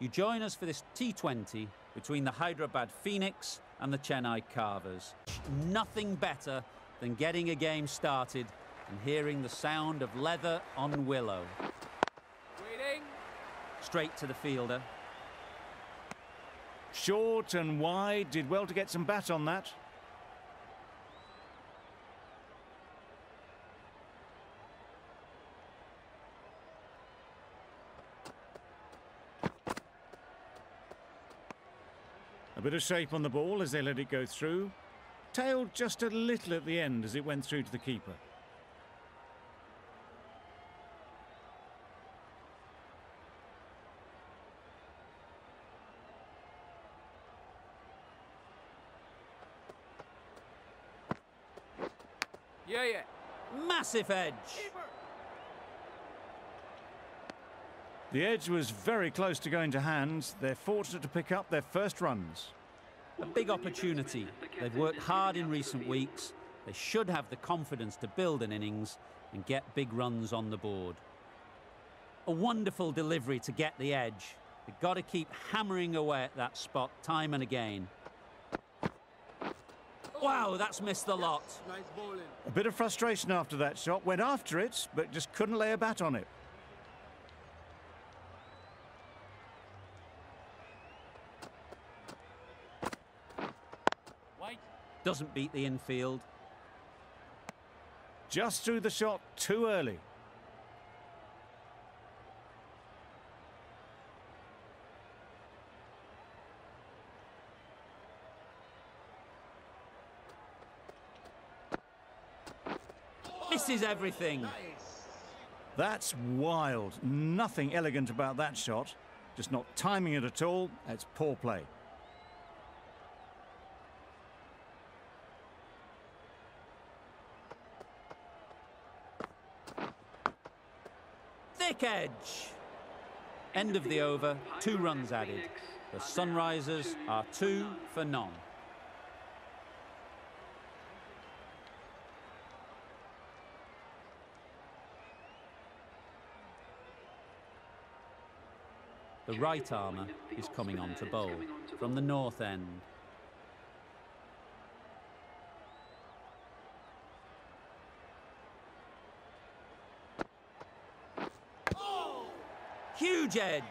you join us for this T20 between the Hyderabad Phoenix and the Chennai Carvers. Nothing better than getting a game started and hearing the sound of leather on willow. Waiting. Straight to the fielder. Short and wide, did well to get some bat on that. A bit of shape on the ball as they let it go through. Tailed just a little at the end as it went through to the keeper. Yeah, yeah. Massive edge. Keeper. The edge was very close to going to hands. They're fortunate to pick up their first runs. A big opportunity. They've worked hard in recent weeks. They should have the confidence to build an innings and get big runs on the board. A wonderful delivery to get the edge. They've got to keep hammering away at that spot time and again. Wow, that's missed the lot. Nice bowling. A bit of frustration after that shot. Went after it, but just couldn't lay a bat on it. Doesn't beat the infield. Just threw the shot too early. Misses everything. Nice. That's wild. Nothing elegant about that shot. Just not timing it at all. That's poor play. Edge. End of the over, 2 runs added. The Sunrisers are 2 for none. The right armour is coming on to bowl from the north end. Huge edge.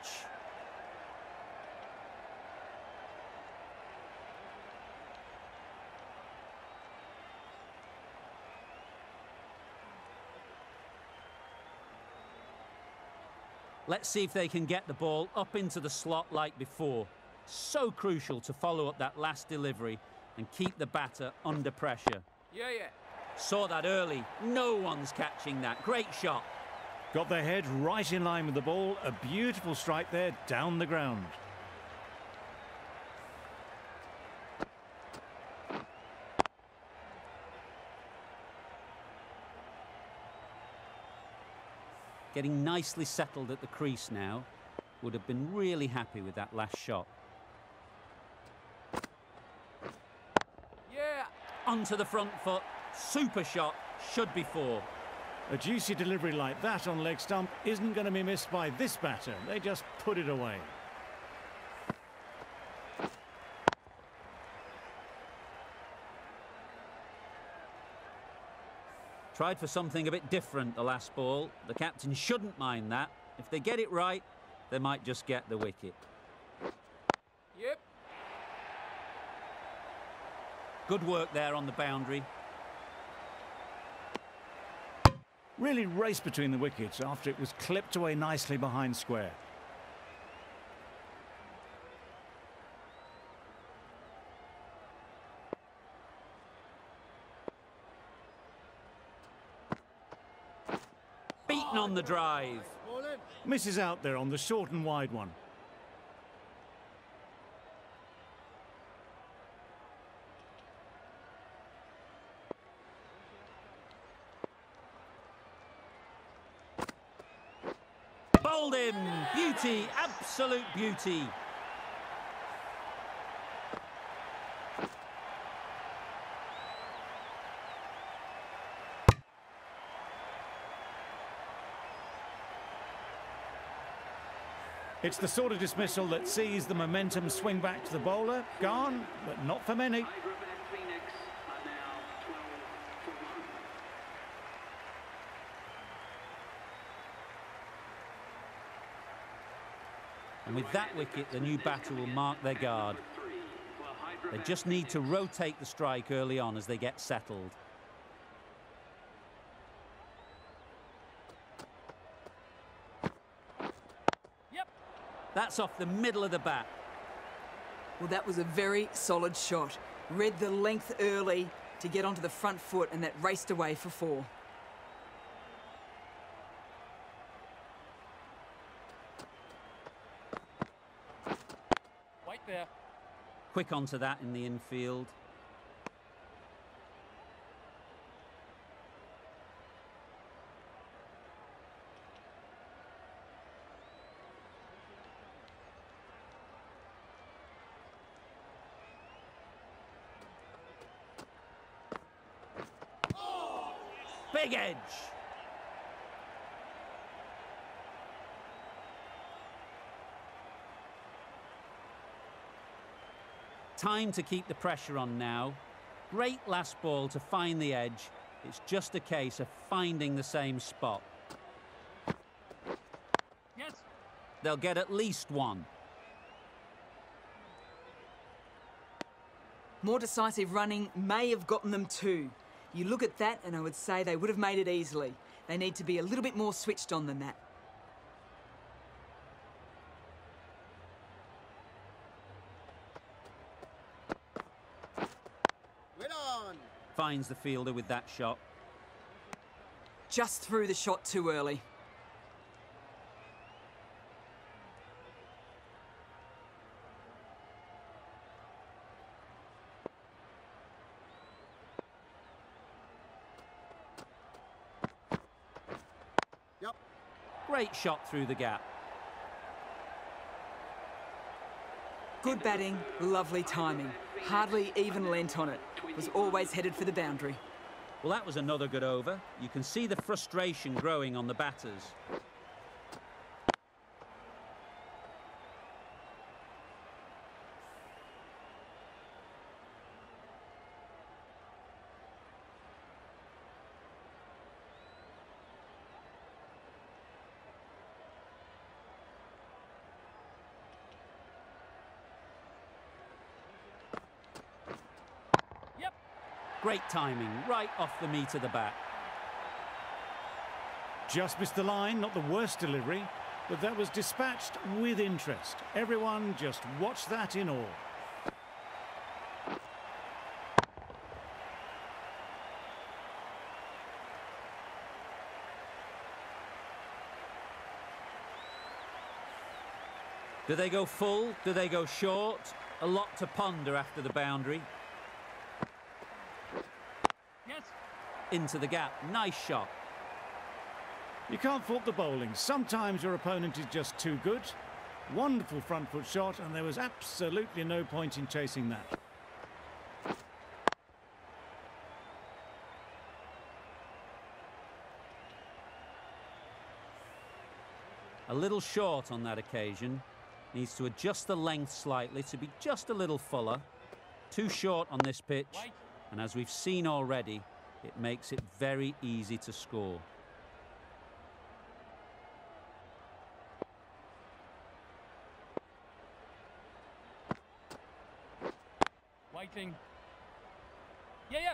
Let's see if they can get the ball up into the slot like before. So crucial to follow up that last delivery and keep the batter under pressure. Yeah, yeah. Saw that early. No one's catching that. Great shot. Got their head right in line with the ball. A beautiful strike there down the ground. Getting nicely settled at the crease now. Would have been really happy with that last shot. Yeah! Onto the front foot. Super shot. Should be 4. A juicy delivery like that on leg stump isn't going to be missed by this batter. They just put it away. Tried for something a bit different the last ball. The captain shouldn't mind that. If they get it right, they might just get the wicket. Yep. Good work there on the boundary. Really raced between the wickets after it was clipped away nicely behind square. Beaten on the drive. Misses out there on the short and wide one. Him. Beauty, absolute beauty. It's the sort of dismissal that sees the momentum swing back to the bowler. Gone, but not for many. And with that wicket, the new batter will mark their guard. They just need to rotate the strike early on as they get settled. Yep. That's off the middle of the bat. Well, that was a very solid shot. Read the length early to get onto the front foot, and that raced away for four. Quick onto that in the infield. Oh! Big edge. Time to keep the pressure on now. Great last ball to find the edge. It's just a case of finding the same spot. Yes. They'll get at least one. More decisive running may have gotten them two. You look at that and I would say they would have made it easily. They need to be a little bit more switched on than that. Finds the fielder with that shot. Just threw the shot too early. Yep. Great shot through the gap. Good batting, lovely timing. Hardly even leant on it. Was always headed for the boundary. Well, that was another good over. You can see the frustration growing on the batters. Great timing, right off the meat of the bat. Just missed the line, not the worst delivery, but that was dispatched with interest. Everyone just watched that in awe. Do they go full? Do they go short? A lot to ponder after the boundary. Into the gap. Nice shot. You can't fault the bowling. Sometimes your opponent is just too good. Wonderful front foot shot, and there was absolutely no point in chasing that. A little short on that occasion. Needs to adjust the length slightly to be just a little fuller. Too short on this pitch, and as we've seen already, it makes it very easy to score. Waiting. Yeah.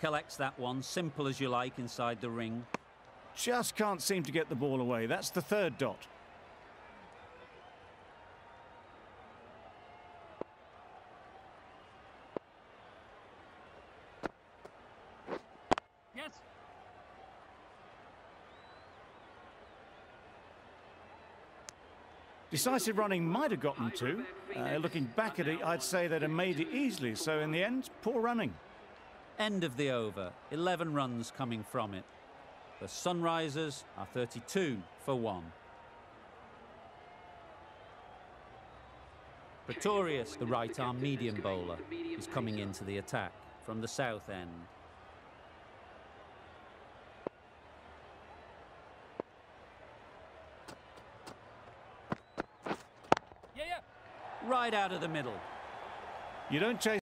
Collects that one, simple as you like, inside the ring. Just can't seem to get the ball away. That's the third dot. Yes. Decisive running might have gotten two. Looking back at it, I'd say they'd have made it easily. So in the end, poor running. End of the over. 11 runs coming from it. The Sunrisers are 32 for one. Pretorius, the right-arm medium bowler, is coming into the attack from the south end. Right out of the middle. You don't chase